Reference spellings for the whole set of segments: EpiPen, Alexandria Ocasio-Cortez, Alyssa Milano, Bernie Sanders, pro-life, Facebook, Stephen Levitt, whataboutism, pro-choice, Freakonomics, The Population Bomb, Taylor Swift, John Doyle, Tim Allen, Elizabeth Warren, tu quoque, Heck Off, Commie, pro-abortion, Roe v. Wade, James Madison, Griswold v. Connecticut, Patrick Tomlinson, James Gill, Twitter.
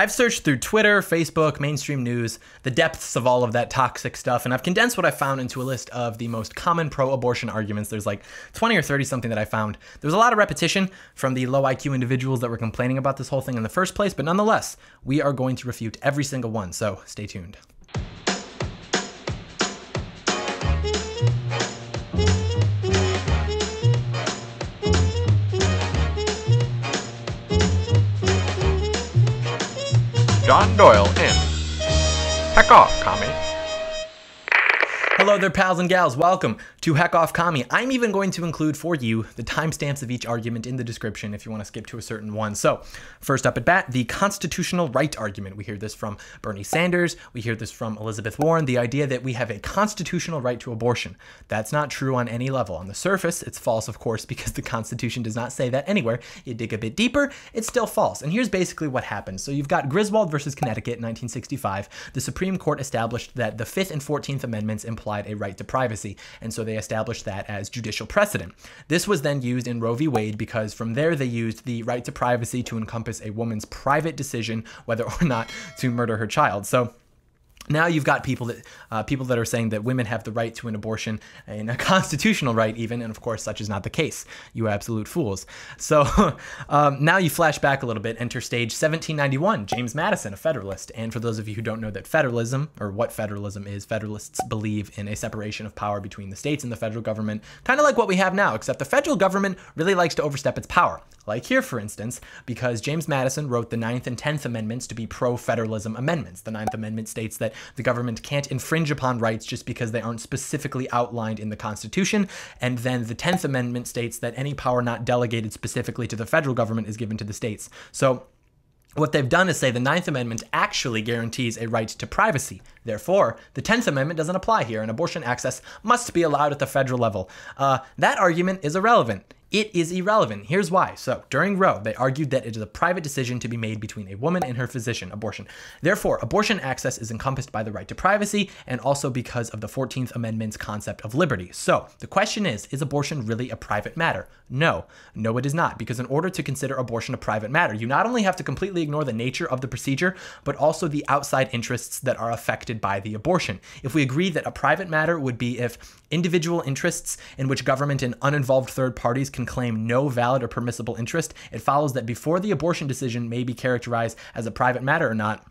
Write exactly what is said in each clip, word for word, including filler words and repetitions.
I've searched through Twitter, Facebook, mainstream news, the depths of all of that toxic stuff, and I've condensed what I found into a list of the most common pro-abortion arguments. There's like twenty or thirty something that I found. There was a lot of repetition from the low I Q individuals that were complaining about this whole thing in the first place, but nonetheless, we are going to refute every single one, so stay tuned. John Doyle in. Heck off, commie. Hello there, pals and gals. Welcome to Heck Off, Commie. I'm even going to include for you the timestamps of each argument in the description if you want to skip to a certain one. So first up at bat, the constitutional right argument. We hear this from Bernie Sanders. We hear this from Elizabeth Warren, the idea that we have a constitutional right to abortion. That's not true on any level. On the surface, it's false, of course, because the Constitution does not say that anywhere. You dig a bit deeper, it's still false. And here's basically what happened. So you've got Griswold versus Connecticut, nineteen sixty-five. The Supreme Court established that the Fifth and Fourteenth Amendments imply a right to privacy, and so they established that as judicial precedent. This was then used in Roe v. Wade, because from there they used the right to privacy to encompass a woman's private decision whether or not to murder her child. So now you've got people that uh, people that are saying that women have the right to an abortion, and a constitutional right even, and of course such is not the case. You absolute fools. So um, now you flash back a little bit, enter stage seventeen ninety-one, James Madison, a Federalist. And for those of you who don't know that federalism, or what federalism is, Federalists believe in a separation of power between the states and the federal government, kind of like what we have now, except the federal government really likes to overstep its power. Like here, for instance, because James Madison wrote the ninth and tenth Amendments to be pro-federalism amendments. The ninth Amendment states that the government can't infringe upon rights just because they aren't specifically outlined in the Constitution. And then the tenth Amendment states that any power not delegated specifically to the federal government is given to the states. So what they've done is say the ninth Amendment actually guarantees a right to privacy. Therefore, the tenth Amendment doesn't apply here, and abortion access must be allowed at the federal level. Uh, that argument is irrelevant. It is irrelevant. Here's why. So during Roe, they argued that it is a private decision to be made between a woman and her physician, abortion. Therefore, abortion access is encompassed by the right to privacy, and also because of the fourteenth Amendment's concept of liberty. So the question is, is abortion really a private matter? No, no, it is not. Because in order to consider abortion a private matter, you not only have to completely ignore the nature of the procedure, but also the outside interests that are affected by the abortion. If we agree that a private matter would be if individual interests in which government and uninvolved third parties can claim no valid or permissible interest, it follows that before the abortion decision may be characterized as a private matter or not,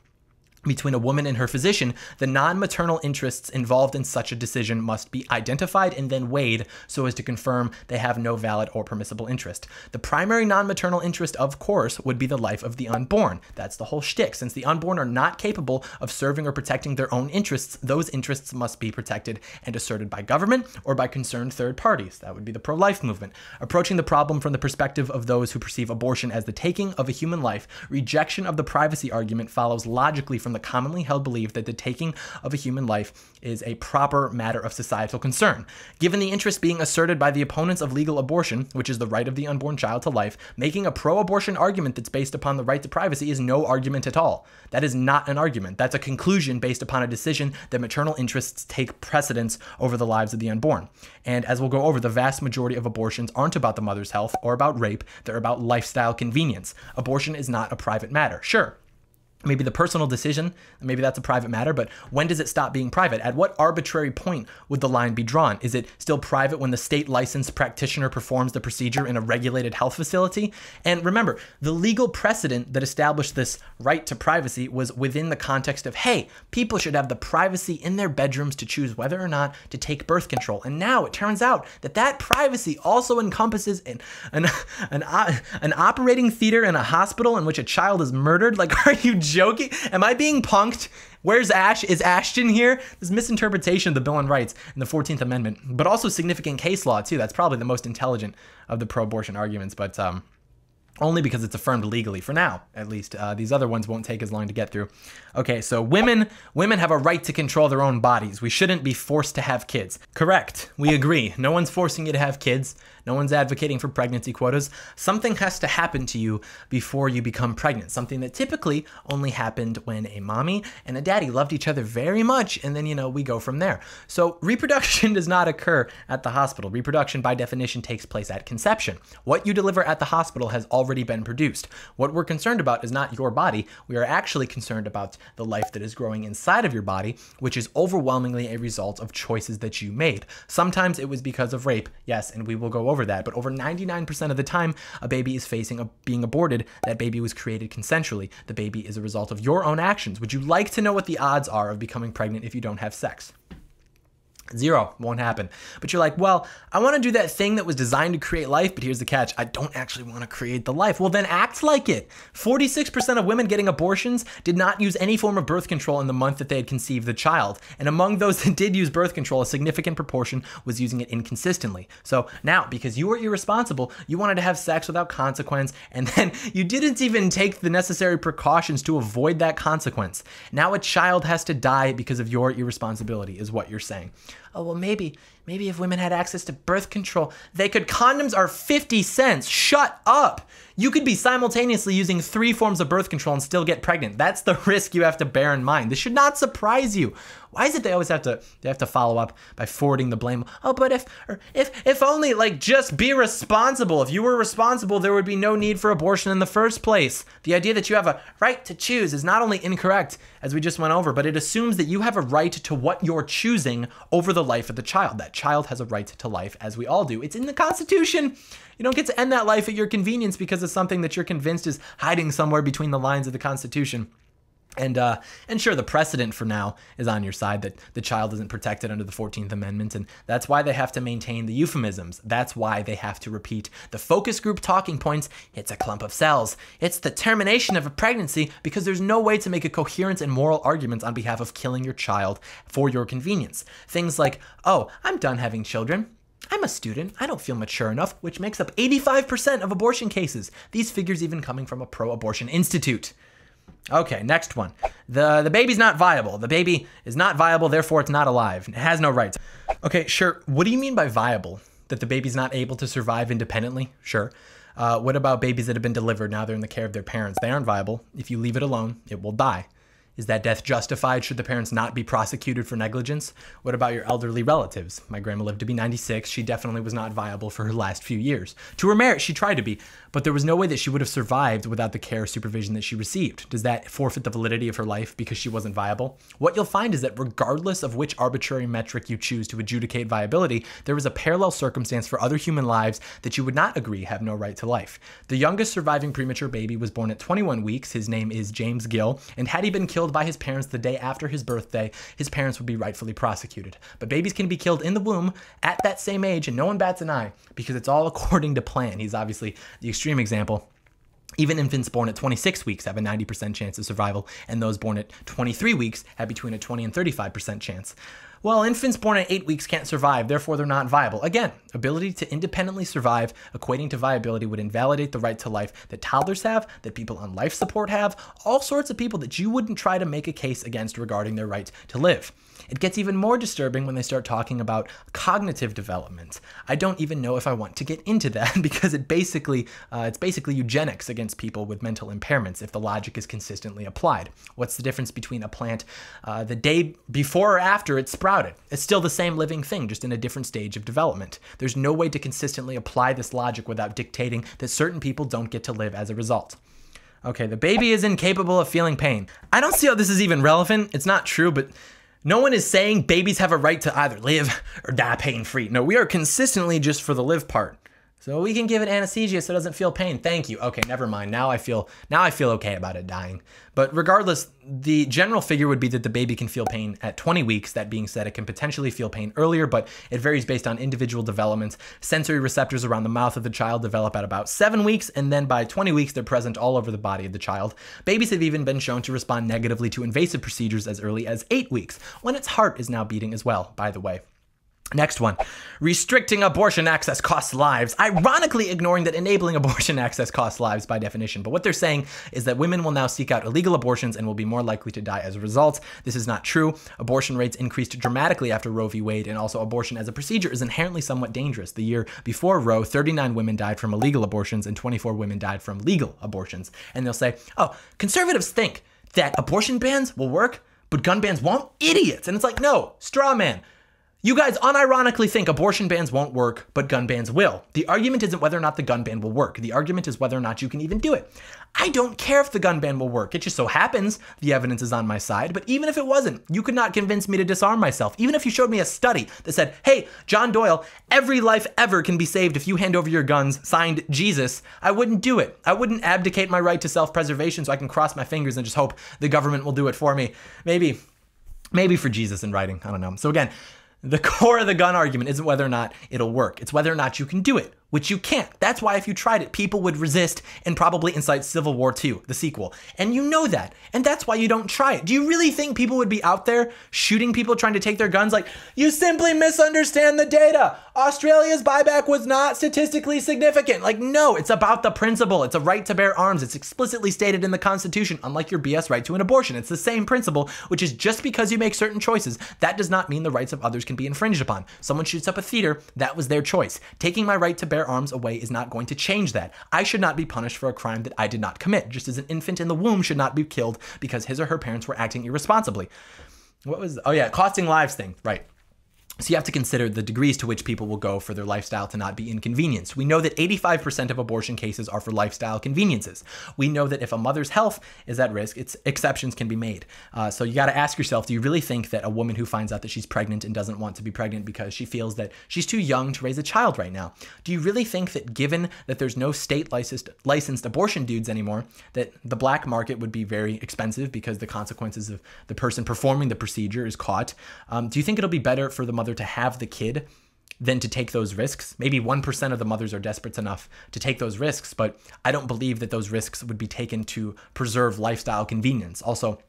between a woman and her physician, the non-maternal interests involved in such a decision must be identified and then weighed so as to confirm they have no valid or permissible interest. The primary non-maternal interest, of course, would be the life of the unborn. That's the whole shtick. Since the unborn are not capable of serving or protecting their own interests, those interests must be protected and asserted by government or by concerned third parties. That would be the pro-life movement. Approaching the problem from the perspective of those who perceive abortion as the taking of a human life, rejection of the privacy argument follows logically from the commonly held belief that the taking of a human life is a proper matter of societal concern. Given the interest being asserted by the opponents of legal abortion, which is the right of the unborn child to life, making a pro-abortion argument that's based upon the right to privacy is no argument at all. That is not an argument. That's a conclusion based upon a decision that maternal interests take precedence over the lives of the unborn. And as we'll go over, the vast majority of abortions aren't about the mother's health or about rape. They're about lifestyle convenience. Abortion is not a private matter. Sure, maybe the personal decision, maybe that's a private matter, but when does it stop being private? At what arbitrary point would the line be drawn? Is it still private when the state licensed practitioner performs the procedure in a regulated health facility? And remember, the legal precedent that established this right to privacy was within the context of, hey, people should have the privacy in their bedrooms to choose whether or not to take birth control. And now it turns out that that privacy also encompasses an, an, an, an operating theater in a hospital in which a child is murdered. Like, are you joking? Am I being punked? Where's Ash? Is Ashton here? This misinterpretation of the Bill of Rights and the fourteenth Amendment, but also significant case law too. That's probably the most intelligent of the pro-abortion arguments, but um, only because it's affirmed legally for now, at least. Uh, these other ones won't take as long to get through. Okay, so women women have a right to control their own bodies. We shouldn't be forced to have kids. Correct. We agree. No one's forcing you to have kids. No one's advocating for pregnancy quotas. Something has to happen to you before you become pregnant, something that typically only happened when a mommy and a daddy loved each other very much, and then, you know, we go from there. So reproduction does not occur at the hospital. Reproduction, by definition, takes place at conception. What you deliver at the hospital has already been produced. What we're concerned about is not your body. We are actually concerned about the life that is growing inside of your body, which is overwhelmingly a result of choices that you made. Sometimes it was because of rape, yes, and we will go over that, but over ninety-nine percent of the time a baby is facing a, being aborted, that baby was created consensually. The baby is a result of your own actions. Would you like to know what the odds are of becoming pregnant if you don't have sex? Zero, won't happen. But you're like, well, I want to do that thing that was designed to create life, but here's the catch. I don't actually want to create the life. Well, then act like it. forty-six percent of women getting abortions did not use any form of birth control in the month that they had conceived the child. And among those that did use birth control, a significant proportion was using it inconsistently. So now, because you were irresponsible, you wanted to have sex without consequence, and then you didn't even take the necessary precautions to avoid that consequence. Now a child has to die because of your irresponsibility, is what you're saying. Oh, well, maybe, maybe if women had access to birth control, they could. Condoms are fifty cents. Shut up. You could be simultaneously using three forms of birth control and still get pregnant. That's the risk you have to bear in mind. This should not surprise you. Why is it they always have to they have to follow up by forwarding the blame? Oh, but if or if if only, like, just be responsible. If you were responsible, there would be no need for abortion in the first place. The idea that you have a right to choose is not only incorrect, as we just went over, but it assumes that you have a right to what you're choosing over the life of the child. That child has a right to life, as we all do. It's in the Constitution. You don't get to end that life at your convenience because of something that you're convinced is hiding somewhere between the lines of the Constitution. And, uh, and sure, the precedent for now is on your side that the child isn't protected under the fourteenth amendment, and that's why they have to maintain the euphemisms. That's why they have to repeat the focus group talking points. It's a clump of cells. It's the termination of a pregnancy, because there's no way to make a coherent and moral argument on behalf of killing your child for your convenience. Things like, oh, I'm done having children. I'm a student, I don't feel mature enough, which makes up eighty-five percent of abortion cases. These figures even coming from a pro-abortion institute. Okay, next one. The, the baby's not viable. The baby is not viable, therefore it's not alive. It has no rights. Okay, sure. What do you mean by viable? That the baby's not able to survive independently? Sure. Uh, what about babies that have been delivered? Now they're in the care of their parents. They aren't viable. If you leave it alone, it will die. Is that death justified? Should the parents not be prosecuted for negligence? What about your elderly relatives? My grandma lived to be ninety-six. She definitely was not viable for her last few years. To her merit, she tried to be, but there was no way that she would have survived without the care or supervision that she received. Does that forfeit the validity of her life because she wasn't viable? What you'll find is that regardless of which arbitrary metric you choose to adjudicate viability, there is a parallel circumstance for other human lives that you would not agree have no right to life. The youngest surviving premature baby was born at twenty-one weeks. His name is James Gill, and had he been killed by his parents the day after his birthday, his parents would be rightfully prosecuted. But babies can be killed in the womb at that same age, and no one bats an eye, because it's all according to plan. He's obviously the extreme example. Even infants born at twenty-six weeks have a ninety percent chance of survival, and those born at twenty-three weeks have between a twenty and thirty-five percent chance. Well, infants born at eight weeks can't survive, therefore they're not viable. Again, ability to independently survive equating to viability would invalidate the right to life that toddlers have, that people on life support have, all sorts of people that you wouldn't try to make a case against regarding their right to live. It gets even more disturbing when they start talking about cognitive development. I don't even know if I want to get into that, because it basically, uh, it's basically eugenics against people with mental impairments if the logic is consistently applied. What's the difference between a plant uh, the day before or after it sprouted? It's still the same living thing, just in a different stage of development. There's no way to consistently apply this logic without dictating that certain people don't get to live as a result. Okay, the baby is incapable of feeling pain. I don't see how this is even relevant. It's not true, but no one is saying babies have a right to either live or die pain-free. No, we are consistently just for the live part. So we can give it anesthesia so it doesn't feel pain. Thank you. Okay, never mind. Now I feel now I feel okay about it dying. But regardless, the general figure would be that the baby can feel pain at twenty weeks. That being said, it can potentially feel pain earlier, but it varies based on individual development. Sensory receptors around the mouth of the child develop at about seven weeks, and then by twenty weeks, they're present all over the body of the child. Babies have even been shown to respond negatively to invasive procedures as early as eight weeks, when its heart is now beating as well, by the way. Next one, restricting abortion access costs lives. Ironically ignoring that enabling abortion access costs lives by definition. But what they're saying is that women will now seek out illegal abortions and will be more likely to die as a result. This is not true. Abortion rates increased dramatically after Roe v. Wade, and also abortion as a procedure is inherently somewhat dangerous. The year before Roe, thirty-nine women died from illegal abortions and twenty-four women died from legal abortions. And they'll say, oh, conservatives think that abortion bans will work, but gun bans won't? Idiots. And it's like, no, straw man. You guys unironically think abortion bans won't work, but gun bans will. The argument isn't whether or not the gun ban will work. The argument is whether or not you can even do it. I don't care if the gun ban will work. It just so happens the evidence is on my side. But even if it wasn't, you could not convince me to disarm myself. Even if you showed me a study that said, hey, John Doyle, every life ever can be saved if you hand over your guns, signed Jesus, I wouldn't do it. I wouldn't abdicate my right to self-preservation so I can cross my fingers and just hope the government will do it for me. Maybe, maybe for Jesus in writing. I don't know. So again, the core of the gun argument isn't whether or not it'll work. It's whether or not you can do it, which you can't. That's why if you tried it, people would resist and probably incite Civil War Two, the sequel. And you know that. And that's why you don't try it. Do you really think people would be out there shooting people trying to take their guns? Like, you simply misunderstand the data. Australia's buyback was not statistically significant. Like, no, it's about the principle. It's a right to bear arms. It's explicitly stated in the Constitution, unlike your B S right to an abortion. It's the same principle, which is just because you make certain choices, that does not mean the rights of others can be infringed upon. Someone shoots up a theater, that was their choice. Taking my right to bear arms away is not going to change that. I should not be punished for a crime that I did not commit, just as an infant in the womb should not be killed because his or her parents were acting irresponsibly. What was, oh yeah, costing lives thing, right. So you have to consider the degrees to which people will go for their lifestyle to not be inconvenienced. We know that eighty-five percent of abortion cases are for lifestyle conveniences. We know that if a mother's health is at risk, it's, exceptions can be made. Uh, so you got to ask yourself, do you really think that a woman who finds out that she's pregnant and doesn't want to be pregnant because she feels that she's too young to raise a child right now? Do you really think that given that there's no state licensed, licensed abortion dudes anymore, that the black market would be very expensive because the consequences of the person performing the procedure is caught? Um, do you think it'll be better for the mother to have the kid than to take those risks? Maybe one percent of the mothers are desperate enough to take those risks, but I don't believe that those risks would be taken to preserve lifestyle convenience. Also,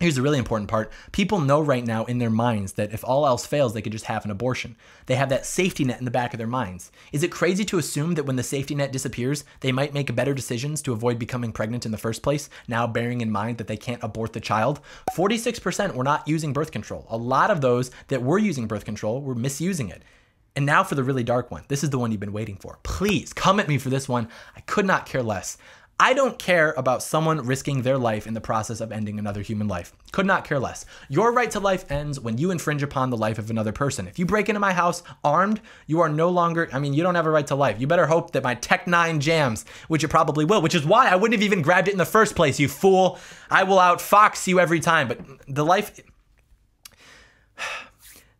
here's the really important part. People know right now in their minds that if all else fails, they could just have an abortion. They have that safety net in the back of their minds. Is it crazy to assume that when the safety net disappears, they might make better decisions to avoid becoming pregnant in the first place, now bearing in mind that they can't abort the child? forty-six percent were not using birth control. A lot of those that were using birth control were misusing it. And now for the really dark one. This is the one you've been waiting for. Please come at me for this one. I could not care less. I don't care about someone risking their life in the process of ending another human life. Could not care less. Your right to life ends when you infringe upon the life of another person. If you break into my house armed, you are no longer, I mean, you don't have a right to life. You better hope that my Tech Nine jams, which it probably will, which is why I wouldn't have even grabbed it in the first place, you fool. I will outfox you every time. But the life,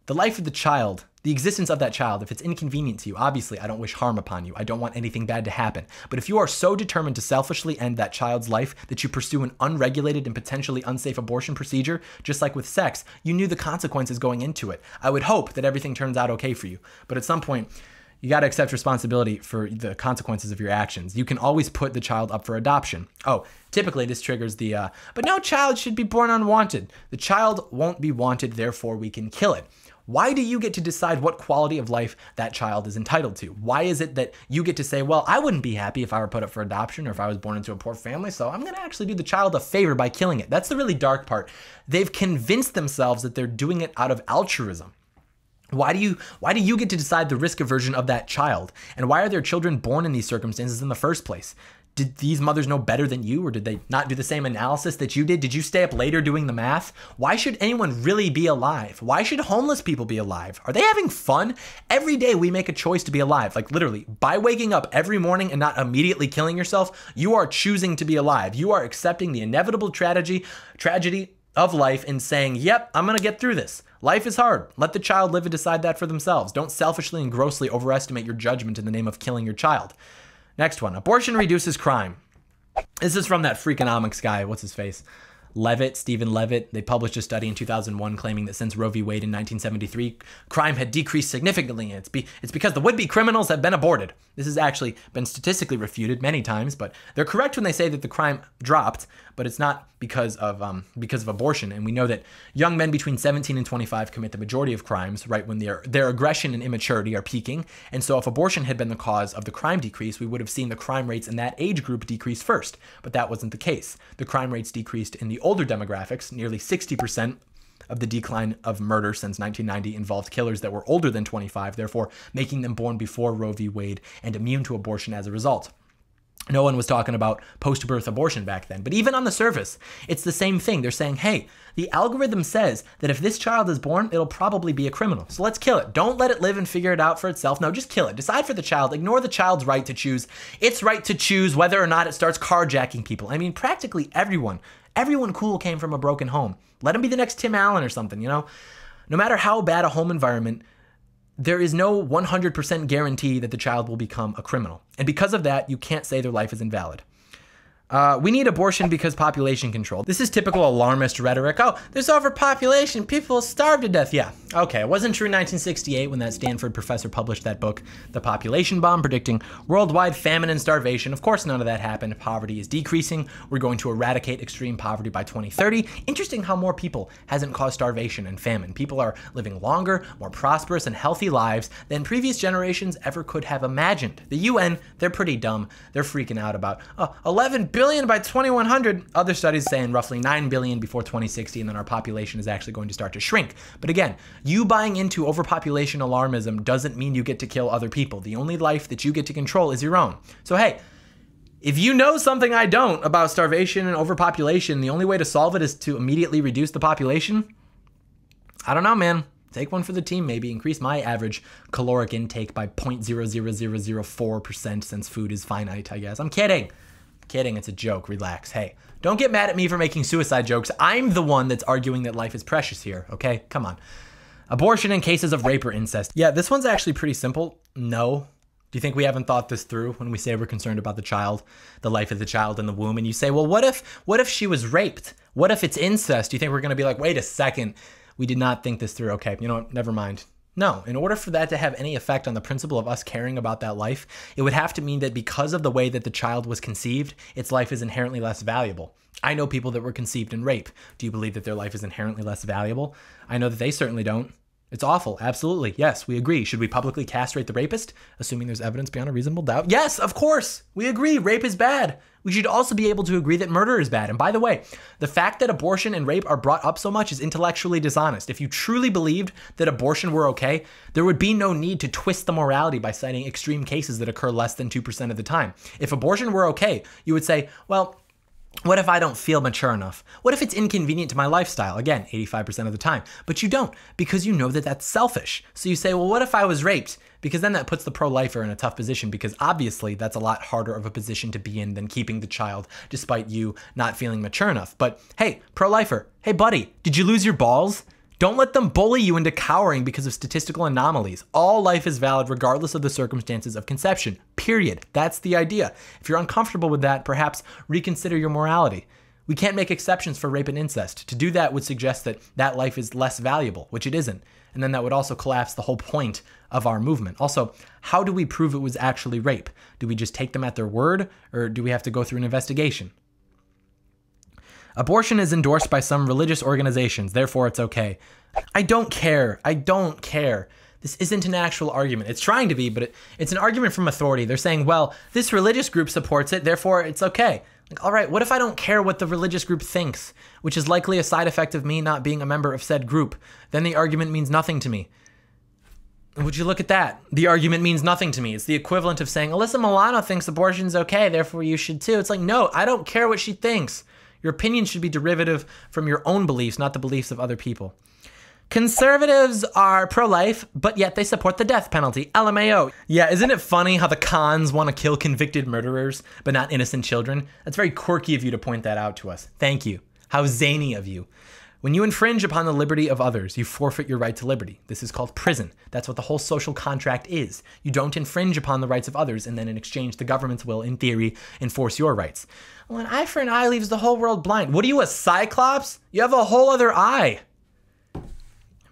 the life of the child, the existence of that child, if it's inconvenient to you, obviously I don't wish harm upon you. I don't want anything bad to happen. But if you are so determined to selfishly end that child's life that you pursue an unregulated and potentially unsafe abortion procedure, just like with sex, you knew the consequences going into it. I would hope that everything turns out okay for you. But at some point, you got to accept responsibility for the consequences of your actions. You can always put the child up for adoption. Oh, typically this triggers the, uh, but no child should be born unwanted. The child won't be wanted, therefore we can kill it. Why do you get to decide what quality of life that child is entitled to? Why is it that you get to say, well, I wouldn't be happy if I were put up for adoption or if I was born into a poor family, so I'm going to actually do the child a favor by killing it. That's the really dark part. They've convinced themselves that they're doing it out of altruism. Why do you why do you get to decide the risk aversion of that child? And why are their children born in these circumstances in the first place? Did these mothers know better than you, or did they not do the same analysis that you did? Did you stay up later doing the math? Why should anyone really be alive? Why should homeless people be alive? Are they having fun? Every day we make a choice to be alive. Like literally, by waking up every morning and not immediately killing yourself, you are choosing to be alive. You are accepting the inevitable tragedy, tragedy of life and saying, yep, I'm gonna get through this. Life is hard. Let the child live and decide that for themselves. Don't selfishly and grossly overestimate your judgment in the name of killing your child. Next one, abortion reduces crime. This is from that Freakonomics guy. What's his face? Levitt, Stephen Levitt, they published a study in two thousand one claiming that since Roe v. Wade in nineteen seventy-three, crime had decreased significantly. And it's, be, it's because the would-be criminals have been aborted. This has actually been statistically refuted many times, but they're correct when they say that the crime dropped, but it's not because of, um, because of abortion. And we know that young men between seventeen and twenty-five commit the majority of crimes right when their, their aggression and immaturity are peaking. And so if abortion had been the cause of the crime decrease, we would have seen the crime rates in that age group decrease first, but that wasn't the case. The crime rates decreased in the older demographics. Nearly sixty percent of the decline of murder since nineteen ninety involved killers that were older than twenty-five, therefore making them born before Roe v. Wade and immune to abortion as a result. No one was talking about post-birth abortion back then, but even on the surface, it's the same thing. They're saying, hey, the algorithm says that if this child is born, it'll probably be a criminal, so let's kill it. Don't let it live and figure it out for itself. No, just kill it. Decide for the child. Ignore the child's right to choose. It's right to choose whether or not it starts carjacking people. I mean, practically everyone, everyone cool came from a broken home. Let him be the next Tim Allen or something, you know? No matter how bad a home environment, there is no one hundred percent guarantee that the child will become a criminal. And because of that, you can't say their life is invalid. Uh, we need abortion because population control. This is typical alarmist rhetoric. Oh, there's overpopulation. People starve to death. Yeah, okay. It wasn't true in nineteen sixty-eight when that Stanford professor published that book, The Population Bomb, predicting worldwide famine and starvation. Of course, none of that happened. Poverty is decreasing. We're going to eradicate extreme poverty by twenty thirty. Interesting how more people hasn't caused starvation and famine. People are living longer, more prosperous and healthy lives than previous generations ever could have imagined. The U N, they're pretty dumb. They're freaking out about uh, eleven billion by twenty-one hundred. Other studies saying roughly nine billion before twenty sixty, and then our population is actually going to start to shrink. But again, you buying into overpopulation alarmism doesn't mean you get to kill other people. The only life that you get to control is your own. So hey, if you know something I don't about starvation and overpopulation, the only way to solve it is to immediately reduce the population? I don't know, man. Take one for the team, maybe. Increase my average caloric intake by zero point zero zero zero zero four percent since food is finite, I guess. I'm kidding. Kidding, it's a joke. Relax. Hey, don't get mad at me for making suicide jokes. I'm the one that's arguing that life is precious here, okay? Come on. Abortion in cases of rape or incest. Yeah, this one's actually pretty simple. No. Do you think we haven't thought this through when we say we're concerned about the child, the life of the child in the womb? And you say, well, what if, what if she was raped? What if it's incest? Do you think we're going to be like, wait a second, we did not think this through. Okay, you know what? Never mind. No, in order for that to have any effect on the principle of us caring about that life, it would have to mean that because of the way that the child was conceived, its life is inherently less valuable. I know people that were conceived in rape. Do you believe that their life is inherently less valuable? I know that they certainly don't. It's awful. Absolutely. Yes, we agree. Should we publicly castrate the rapist, assuming there's evidence beyond a reasonable doubt? Yes, of course. We agree. Rape is bad. We should also be able to agree that murder is bad. And by the way, the fact that abortion and rape are brought up so much is intellectually dishonest. If you truly believed that abortion were okay, there would be no need to twist the morality by citing extreme cases that occur less than two percent of the time. If abortion were okay, you would say, well, what if I don't feel mature enough? What if it's inconvenient to my lifestyle? Again, eighty-five percent of the time. But you don't, because you know that that's selfish. So you say, well, what if I was raped? Because then that puts the pro-lifer in a tough position, because obviously that's a lot harder of a position to be in than keeping the child despite you not feeling mature enough. But hey, pro-lifer, hey buddy, did you lose your balls? Don't let them bully you into cowering because of statistical anomalies. All life is valid regardless of the circumstances of conception, period. That's the idea. If you're uncomfortable with that, perhaps reconsider your morality. We can't make exceptions for rape and incest. To do that would suggest that that life is less valuable, which it isn't. And then that would also collapse the whole point of our movement. Also, how do we prove it was actually rape? Do we just take them at their word, or do we have to go through an investigation? Abortion is endorsed by some religious organizations, therefore it's okay. I don't care. I don't care. This isn't an actual argument. It's trying to be, but it, it's an argument from authority. They're saying, well, this religious group supports it, therefore it's okay. Like, all right, what if I don't care what the religious group thinks, which is likely a side effect of me not being a member of said group? Then the argument means nothing to me. Would you look at that? The argument means nothing to me. It's the equivalent of saying, Alyssa Milano thinks abortion's okay, therefore you should too. It's like, no, I don't care what she thinks. Your opinion should be derivative from your own beliefs, not the beliefs of other people. Conservatives are pro-life, but yet they support the death penalty. L M A O. Yeah, isn't it funny how the cons want to kill convicted murderers, but not innocent children? That's very quirky of you to point that out to us. Thank you. How zany of you. When you infringe upon the liberty of others, you forfeit your right to liberty. This is called prison. That's what the whole social contract is. You don't infringe upon the rights of others, and then in exchange, the governments will, in theory, enforce your rights. Well, an eye for an eye leaves the whole world blind. What are you, a cyclops? You have a whole other eye.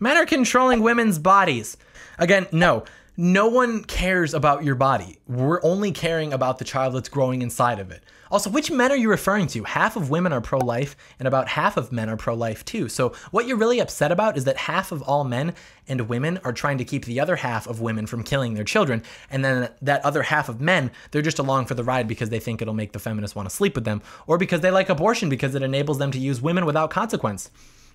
Men are controlling women's bodies. Again, no. No one cares about your body. We're only caring about the child that's growing inside of it. Also, which men are you referring to? Half of women are pro-life, and about half of men are pro-life too. So what you're really upset about is that half of all men and women are trying to keep the other half of women from killing their children. And then that other half of men, they're just along for the ride because they think it'll make the feminists want to sleep with them, or because they like abortion because it enables them to use women without consequence.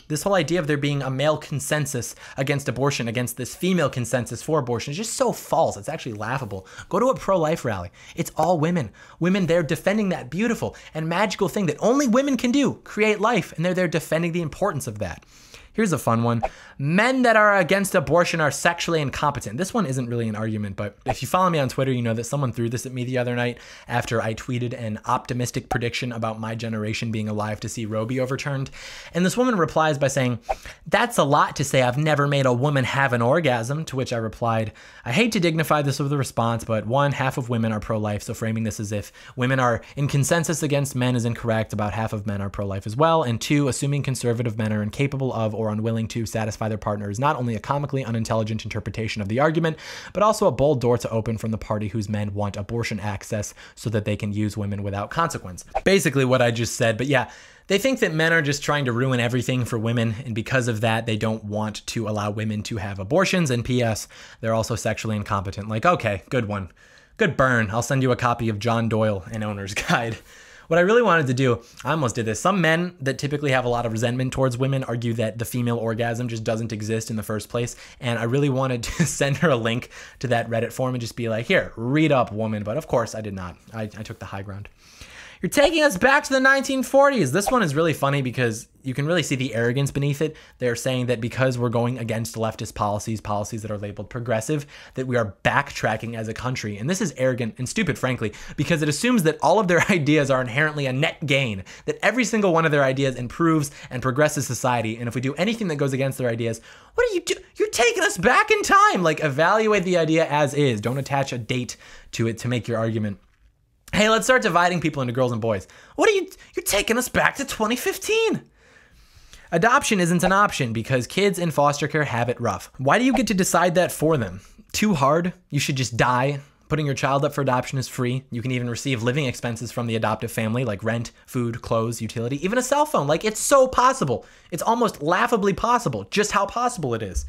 This whole idea of there being a male consensus against abortion, against this female consensus for abortion, is just so false. It's actually laughable. Go to a pro-life rally. It's all women. Women there defending that beautiful and magical thing that only women can do, create life, and they're there defending the importance of that. Here's a fun one. Men that are against abortion are sexually incompetent. This one isn't really an argument, but if you follow me on Twitter, you know that someone threw this at me the other night after I tweeted an optimistic prediction about my generation being alive to see Roe be overturned. And this woman replies by saying, "That's a lot to say. I've never made a woman have an orgasm." To which I replied, "I hate to dignify this with a response, but one, half of women are pro-life, so framing this as if women are in consensus against men is incorrect. About half of men are pro-life as well. And two, assuming conservative men are incapable of or Or unwilling to satisfy their partner is not only a comically unintelligent interpretation of the argument, but also a bold door to open from the party whose men want abortion access so that they can use women without consequence." Basically what I just said, but yeah, they think that men are just trying to ruin everything for women, and because of that, they don't want to allow women to have abortions, and P S, they're also sexually incompetent. Like, okay, good one. Good burn. I'll send you a copy of John Doyle, An Owner's Guide. What I really wanted to do, I almost did this. Some men that typically have a lot of resentment towards women argue that the female orgasm just doesn't exist in the first place. And I really wanted to send her a link to that Reddit forum and just be like, "Here, read up, woman." But of course I did not. I, I took the high ground. "You're taking us back to the nineteen forties. This one is really funny because you can really see the arrogance beneath it. They're saying that because we're going against leftist policies, policies that are labeled progressive, that we are backtracking as a country. And this is arrogant and stupid, frankly, because it assumes that all of their ideas are inherently a net gain, that every single one of their ideas improves and progresses society. And if we do anything that goes against their ideas, what are you doing? You're taking us back in time. Like, evaluate the idea as is. Don't attach a date to it to make your argument. Hey, let's start dividing people into girls and boys. What are you, you're taking us back to twenty fifteen. Adoption isn't an option because kids in foster care have it rough. Why do you get to decide that for them? Too hard? You should just die. Putting your child up for adoption is free. You can even receive living expenses from the adoptive family, like rent, food, clothes, utility, even a cell phone. Like, it's so possible. It's almost laughably possible, just how possible it is.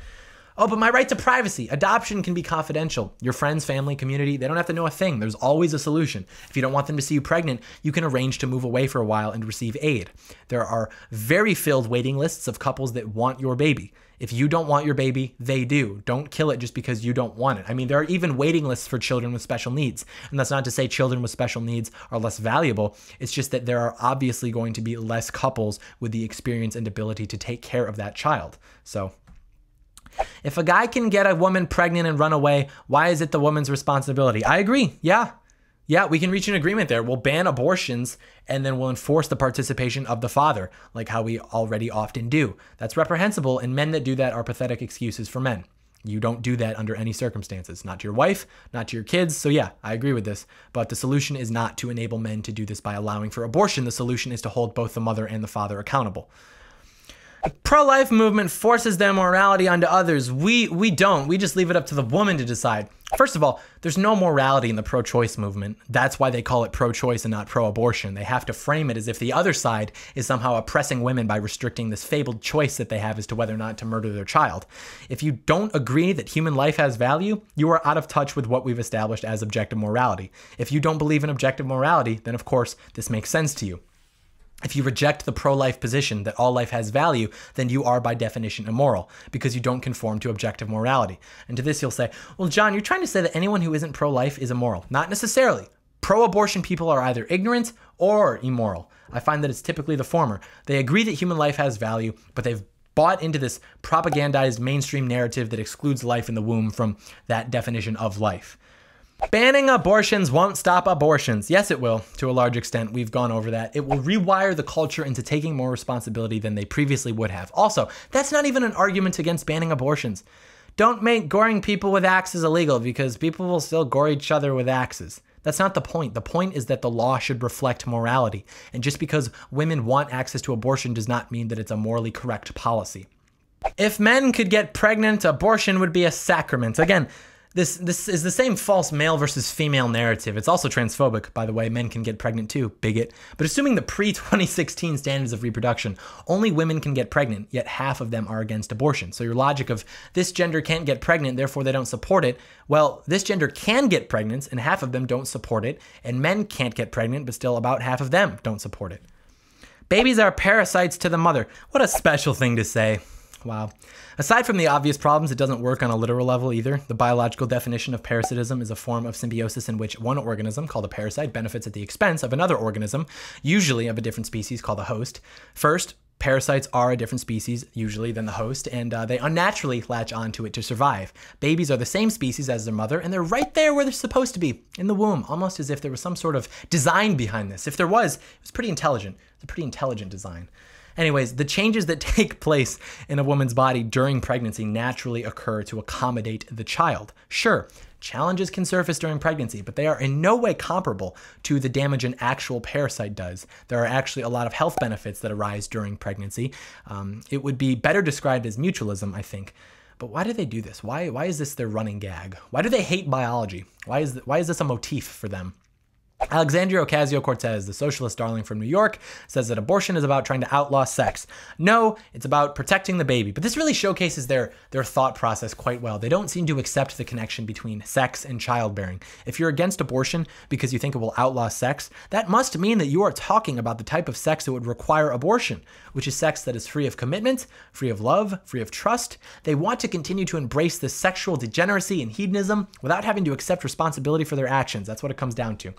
Oh, but my right to privacy. Adoption can be confidential. Your friends, family, community, they don't have to know a thing. There's always a solution. If you don't want them to see you pregnant, you can arrange to move away for a while and receive aid. There are very filled waiting lists of couples that want your baby. If you don't want your baby, they do. Don't kill it just because you don't want it. I mean, there are even waiting lists for children with special needs. And that's not to say children with special needs are less valuable. It's just that there are obviously going to be less couples with the experience and ability to take care of that child. So, if a guy can get a woman pregnant and run away, why is it the woman's responsibility? I agree. Yeah. Yeah, we can reach an agreement there. We'll ban abortions and then we'll enforce the participation of the father, like how we already often do. That's reprehensible, and men that do that are pathetic excuses for men. You don't do that under any circumstances, not to your wife, not to your kids. So yeah, I agree with this, but the solution is not to enable men to do this by allowing for abortion. The solution is to hold both the mother and the father accountable. The pro-life movement forces their morality onto others. We we don't. We just leave it up to the woman to decide. First of all, there's no morality in the pro-choice movement. That's why they call it pro-choice and not pro-abortion. They have to frame it as if the other side is somehow oppressing women by restricting this fabled choice that they have as to whether or not to murder their child. If you don't agree that human life has value, you are out of touch with what we've established as objective morality. If you don't believe in objective morality, then of course this makes sense to you. If you reject the pro-life position that all life has value, then you are by definition immoral because you don't conform to objective morality. And to this you'll say, well, John, you're trying to say that anyone who isn't pro-life is immoral. Not necessarily. Pro-abortion people are either ignorant or immoral. I find that it's typically the former. They agree that human life has value, but they've bought into this propagandized mainstream narrative that excludes life in the womb from that definition of life. Banning abortions won't stop abortions. Yes, it will. To a large extent, we've gone over that. It will rewire the culture into taking more responsibility than they previously would have. Also, that's not even an argument against banning abortions. Don't make goring people with axes illegal, because people will still gore each other with axes. That's not the point. The point is that the law should reflect morality. And just because women want access to abortion does not mean that it's a morally correct policy. If men could get pregnant, abortion would be a sacrament. Again, This this is the same false male versus female narrative. It's also transphobic, by the way. Men can get pregnant too, bigot. But assuming the pre twenty sixteen standards of reproduction, only women can get pregnant, yet half of them are against abortion. So your logic of this gender can't get pregnant, therefore they don't support it. Well, this gender can get pregnant, and half of them don't support it. And men can't get pregnant, but still about half of them don't support it. Babies are parasites to the mother. What a special thing to say. Wow. Aside from the obvious problems, it doesn't work on a literal level either. The biological definition of parasitism is a form of symbiosis in which one organism, called a parasite, benefits at the expense of another organism, usually of a different species, called a host. First, parasites are a different species, usually, than the host, and uh, they unnaturally latch onto it to survive. Babies are the same species as their mother, and they're right there where they're supposed to be, in the womb, almost as if there was some sort of design behind this. If there was, it was pretty intelligent. It's a pretty intelligent design. Anyways, the changes that take place in a woman's body during pregnancy naturally occur to accommodate the child. Sure, challenges can surface during pregnancy, but they are in no way comparable to the damage an actual parasite does. There are actually a lot of health benefits that arise during pregnancy. Um, it would be better described as mutualism, I think. But why do they do this? Why, why is this their running gag? Why do they hate biology? Why is, why is this a motif for them? Alexandria Ocasio-Cortez, the socialist darling from New York, says that abortion is about trying to outlaw sex. No, it's about protecting the baby. But this really showcases their, their thought process quite well. They don't seem to accept the connection between sex and childbearing. If you're against abortion because you think it will outlaw sex, that must mean that you are talking about the type of sex that would require abortion, which is sex that is free of commitment, free of love, free of trust. They want to continue to embrace this sexual degeneracy and hedonism without having to accept responsibility for their actions. That's what it comes down to.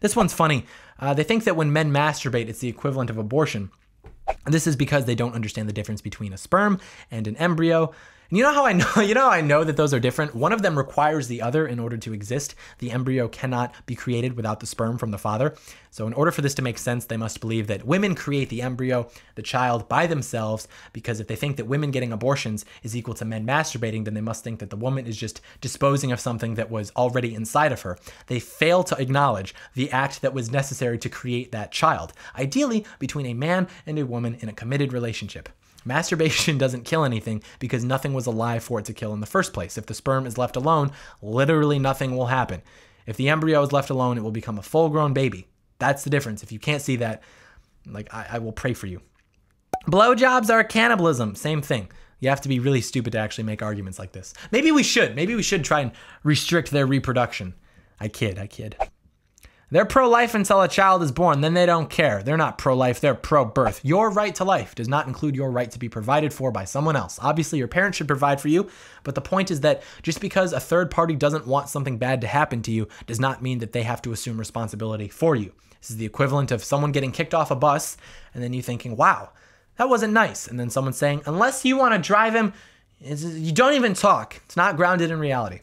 This one's funny. Uh, they think that when men masturbate, it's the equivalent of abortion. This is because they don't understand the difference between a sperm and an embryo. And you know how I know, you know how I know that those are different? One of them requires the other in order to exist. The embryo cannot be created without the sperm from the father. So in order for this to make sense, they must believe that women create the embryo, the child, by themselves, because if they think that women getting abortions is equal to men masturbating, then they must think that the woman is just disposing of something that was already inside of her. They fail to acknowledge the act that was necessary to create that child, ideally between a man and a woman in a committed relationship. Masturbation doesn't kill anything because nothing was alive for it to kill in the first place. If the sperm is left alone, literally nothing will happen. If the embryo is left alone, it will become a full-grown baby. That's the difference. If you can't see that, like, I, I will pray for you. Blowjobs are cannibalism. Same thing. You have to be really stupid to actually make arguments like this. Maybe we should. Maybe we should try and restrict their reproduction. I kid. I kid. They're pro-life until a child is born, then they don't care. They're not pro-life, they're pro-birth. Your right to life does not include your right to be provided for by someone else. Obviously, your parents should provide for you, but the point is that just because a third party doesn't want something bad to happen to you does not mean that they have to assume responsibility for you. This is the equivalent of someone getting kicked off a bus and then you thinking, wow, that wasn't nice. And then someone saying, unless you want to drive him, you don't even talk. It's not grounded in reality.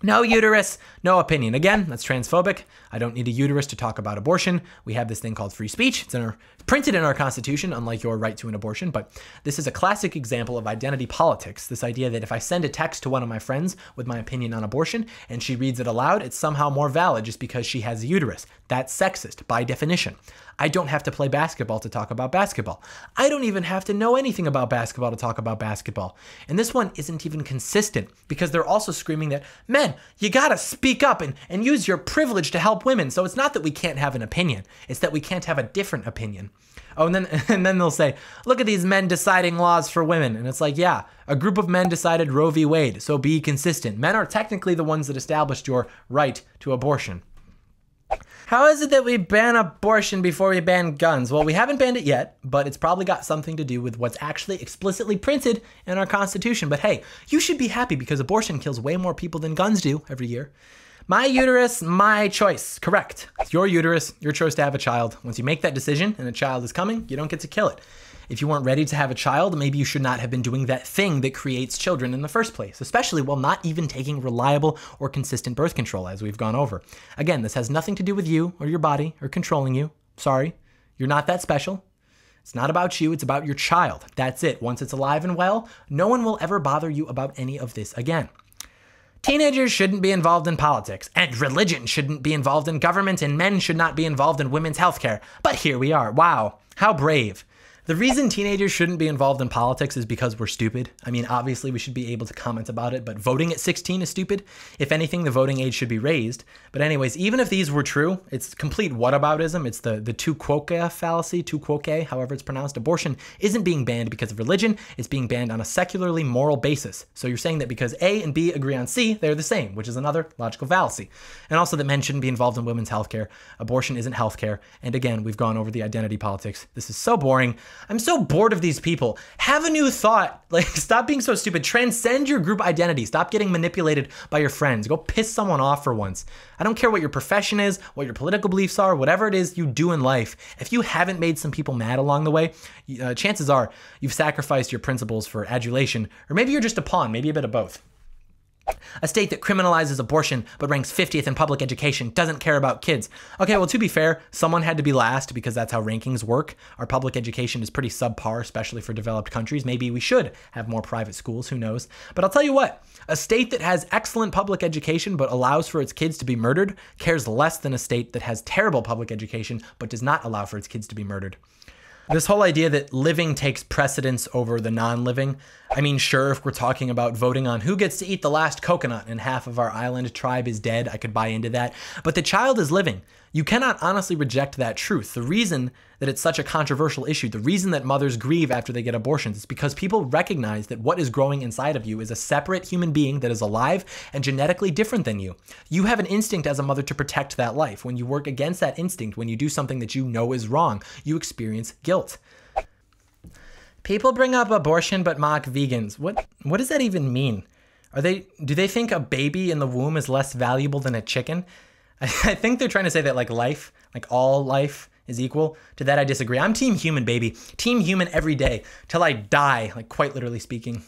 No uterus, no opinion. Again, that's transphobic. I don't need a uterus to talk about abortion. We have this thing called free speech. It's in our, printed in our Constitution, unlike your right to an abortion. But this is a classic example of identity politics, this idea that if I send a text to one of my friends with my opinion on abortion and she reads it aloud, it's somehow more valid just because she has a uterus. That's sexist by definition. I don't have to play basketball to talk about basketball. I don't even have to know anything about basketball to talk about basketball. And this one isn't even consistent because they're also screaming that men, you gotta speak up and, and use your privilege to help women. So it's not that we can't have an opinion. It's that we can't have a different opinion. Oh, and then, and then they'll say, look at these men deciding laws for women. And it's like, yeah, a group of men decided Roe v. Wade, so be consistent. Men are technically the ones that established your right to abortion. How is it that we ban abortion before we ban guns? Well, we haven't banned it yet, but it's probably got something to do with what's actually explicitly printed in our Constitution. But hey, you should be happy because abortion kills way more people than guns do every year. My uterus, my choice. Correct. It's your uterus, your choice to have a child. Once you make that decision and a child is coming, you don't get to kill it. If you weren't ready to have a child, maybe you should not have been doing that thing that creates children in the first place, especially while not even taking reliable or consistent birth control, as we've gone over. Again, this has nothing to do with you or your body or controlling you. Sorry, you're not that special. It's not about you, it's about your child. That's it. Once it's alive and well, no one will ever bother you about any of this again. Teenagers shouldn't be involved in politics, and religion shouldn't be involved in government, and men should not be involved in women's healthcare. But here we are. Wow, how brave. The reason teenagers shouldn't be involved in politics is because we're stupid. I mean, obviously we should be able to comment about it, but voting at sixteen is stupid. If anything, the voting age should be raised. But anyways, even if these were true, it's complete whataboutism. It's the, the tu quoque fallacy, tu quoque, however it's pronounced. Abortion isn't being banned because of religion. It's being banned on a secularly moral basis. So you're saying that because A and B agree on C, they're the same, which is another logical fallacy. And also that men shouldn't be involved in women's healthcare. Abortion isn't healthcare. And again, we've gone over the identity politics. This is so boring. I'm so bored of these people. Have a new thought. Like, stop being so stupid. Transcend your group identity. Stop getting manipulated by your friends. Go piss someone off for once. I don't care what your profession is, what your political beliefs are, whatever it is you do in life. If you haven't made some people mad along the way, uh, chances are you've sacrificed your principles for adulation, or maybe you're just a pawn, maybe a bit of both. A state that criminalizes abortion but ranks fiftieth in public education doesn't care about kids. Okay, well, to be fair, someone had to be last because that's how rankings work. Our public education is pretty subpar, especially for developed countries. Maybe we should have more private schools, who knows? But I'll tell you what, a state that has excellent public education but allows for its kids to be murdered cares less than a state that has terrible public education but does not allow for its kids to be murdered. This whole idea that living takes precedence over the non-living. I mean, sure, if we're talking about voting on who gets to eat the last coconut and half of our island tribe is dead, I could buy into that. But the child is living. You cannot honestly reject that truth. The reason that it's such a controversial issue, the reason that mothers grieve after they get abortions, is because people recognize that what is growing inside of you is a separate human being that is alive and genetically different than you. You have an instinct as a mother to protect that life. When you work against that instinct, when you do something that you know is wrong, you experience guilt. People bring up abortion but mock vegans. What what does that even mean? Are they do they think a baby in the womb is less valuable than a chicken? I, I think they're trying to say that like life, like all life is equal. To that I disagree. I'm team human, baby. Team human every day till I die, like quite literally speaking.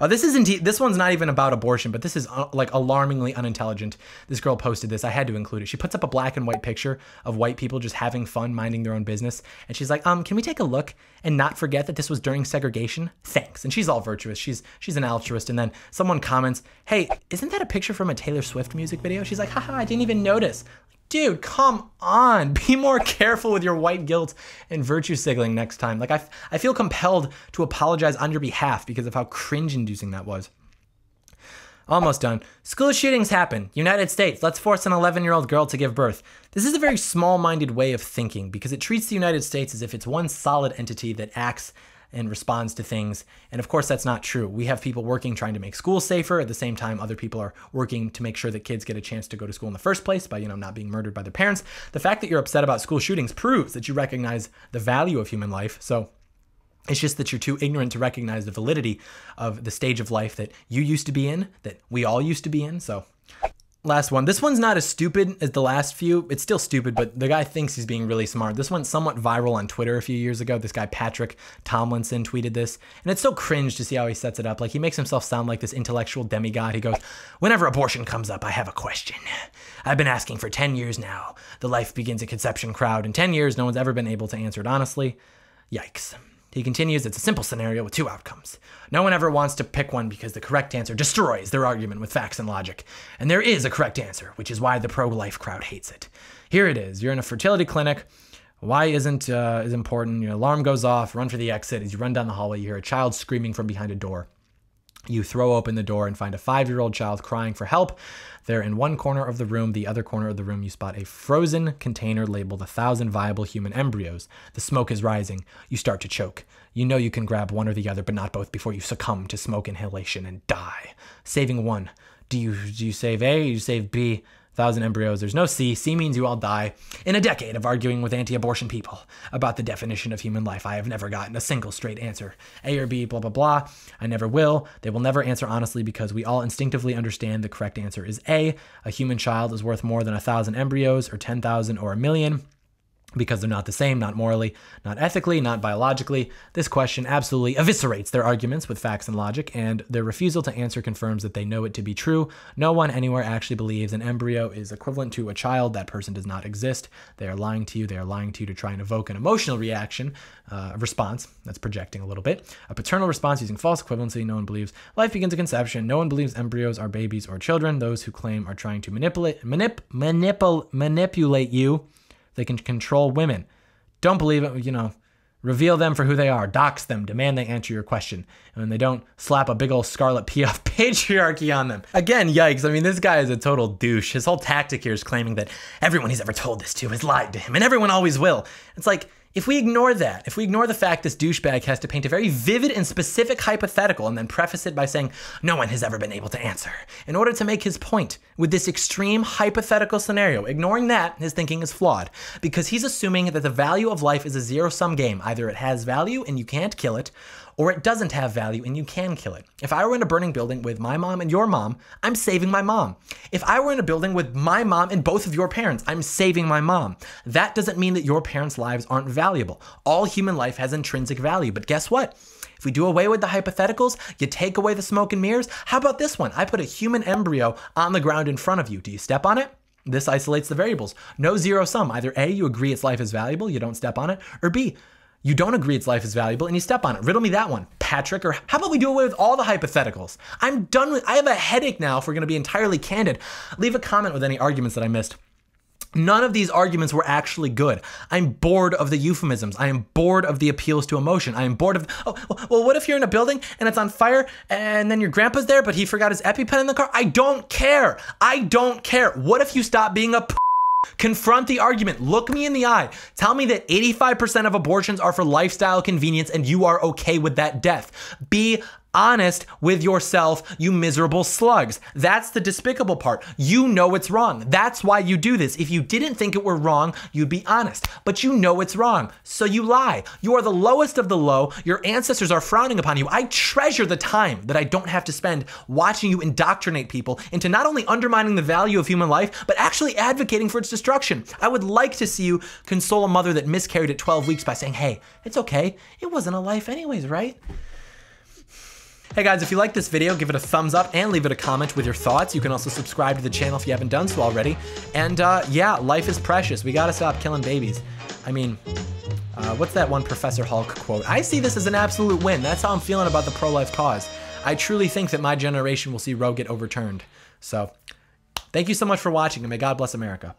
Oh, this isn't, this one's not even about abortion, but this is uh, like alarmingly unintelligent. This girl posted this. I had to include it. She puts up a black and white picture of white people just having fun, minding their own business. And she's like, um, can we take a look and not forget that this was during segregation? Thanks. And she's all virtuous. She's, she's an altruist. And then someone comments, hey, isn't that a picture from a Taylor Swift music video? She's like, haha, I didn't even notice. Dude, come on. Be more careful with your white guilt and virtue signaling next time. Like, I, f I feel compelled to apologize on your behalf because of how cringe-inducing that was. Almost done. School shootings happen. United States, let's force an eleven-year-old girl to give birth. This is a very small-minded way of thinking because it treats the United States as if it's one solid entity that acts and responds to things. And of course, that's not true. We have people working, trying to make schools safer. At the same time, other people are working to make sure that kids get a chance to go to school in the first place by, you know, not being murdered by their parents. The fact that you're upset about school shootings proves that you recognize the value of human life. So it's just that you're too ignorant to recognize the validity of the stage of life that you used to be in, that we all used to be in. So last one. This one's not as stupid as the last few. It's still stupid, but the guy thinks he's being really smart. This went somewhat viral on Twitter a few years ago. This guy, Patrick Tomlinson, tweeted this. And it's so cringe to see how he sets it up. Like, he makes himself sound like this intellectual demigod. He goes, whenever abortion comes up, I have a question. I've been asking for ten years now. The Life Begins at Conception crowd. In ten years, no one's ever been able to answer it honestly. Yikes. He continues, it's a simple scenario with two outcomes. No one ever wants to pick one because the correct answer destroys their argument with facts and logic. And there is a correct answer, which is why the pro-life crowd hates it. Here it is. You're in a fertility clinic. Why isn't uh, is important? Your alarm goes off. Run for the exit. As you run down the hallway, you hear a child screaming from behind a door. You throw open the door and find a five-year-old child crying for help. They're in one corner of the room. The other corner of the room, you spot a frozen container labeled one thousand viable human embryos. The smoke is rising. You start to choke. You know you can grab one or the other, but not both, before you succumb to smoke inhalation and die. Saving one. Do you, do you save A? You save B? one thousand embryos. There's no C. C means you all die. In a decade of arguing with anti-abortion people about the definition of human life, I have never gotten a single straight answer. A or B, blah, blah, blah. I never will. They will never answer honestly because we all instinctively understand the correct answer is A. A human child is worth more than one thousand embryos or ten thousand or a million. because they're not the same, not morally, not ethically, not biologically. This question absolutely eviscerates their arguments with facts and logic, and their refusal to answer confirms that they know it to be true. No one anywhere actually believes an embryo is equivalent to a child. That person does not exist. They are lying to you. They are lying to you to try and evoke an emotional reaction, uh, response. That's projecting a little bit. A paternal response using false equivalency. No one believes life begins at conception. No one believes embryos are babies or children. Those who claim are trying to manipulate, manip, manipul, manipulate you. They can control women. Don't believe it, you know, reveal them for who they are, dox them, demand they answer your question. And when they don't, slap a big old scarlet P off patriarchy on them. Again, yikes. I mean, this guy is a total douche. His whole tactic here is claiming that everyone he's ever told this to has lied to him, and everyone always will. It's like, if we ignore that, if we ignore the fact this douchebag has to paint a very vivid and specific hypothetical and then preface it by saying, no one has ever been able to answer, in order to make his point with this extreme hypothetical scenario, ignoring that, his thinking is flawed because he's assuming that the value of life is a zero-sum game. Either it has value and you can't kill it, or it doesn't have value and you can kill it. If I were in a burning building with my mom and your mom, I'm saving my mom. If I were in a building with my mom and both of your parents, I'm saving my mom. That doesn't mean that your parents' lives aren't valuable. All human life has intrinsic value, but guess what? If we do away with the hypotheticals, you take away the smoke and mirrors. How about this one? I put a human embryo on the ground in front of you. Do you step on it? This isolates the variables. No zero sum. Either A, you agree its life is valuable, you don't step on it, or B, you don't agree its life is valuable and you step on it. Riddle me that one, Patrick. Or how about we do away with all the hypotheticals? I'm done with, I have a headache now if we're gonna be entirely candid. Leave a comment with any arguments that I missed. None of these arguments were actually good. I'm bored of the euphemisms. I am bored of the appeals to emotion. I am bored of, oh, well, what if you're in a building and it's on fire and then your grandpa's there, but he forgot his EpiPen in the car? I don't care. I don't care. What if you stop being a p- Confront the argument. Look me in the eye. Tell me that eighty-five percent of abortions are for lifestyle convenience and you are okay with that death. Be honest with yourself, you miserable slugs. That's the despicable part. You know it's wrong. That's why you do this. If you didn't think it were wrong, you'd be honest. But you know it's wrong, so you lie. You are the lowest of the low. Your ancestors are frowning upon you. I treasure the time that I don't have to spend watching you indoctrinate people into not only undermining the value of human life, but actually advocating for its destruction. I would like to see you console a mother that miscarried at twelve weeks by saying, hey, it's okay. It wasn't a life anyways, right? Hey guys, if you like this video, give it a thumbs up and leave it a comment with your thoughts. You can also subscribe to the channel if you haven't done so already. And uh, yeah, life is precious. We gotta stop killing babies. I mean, uh, what's that one Professor Hulk quote? I see this as an absolute win. That's how I'm feeling about the pro-life cause. I truly think that my generation will see Roe get overturned. So thank you so much for watching and may God bless America.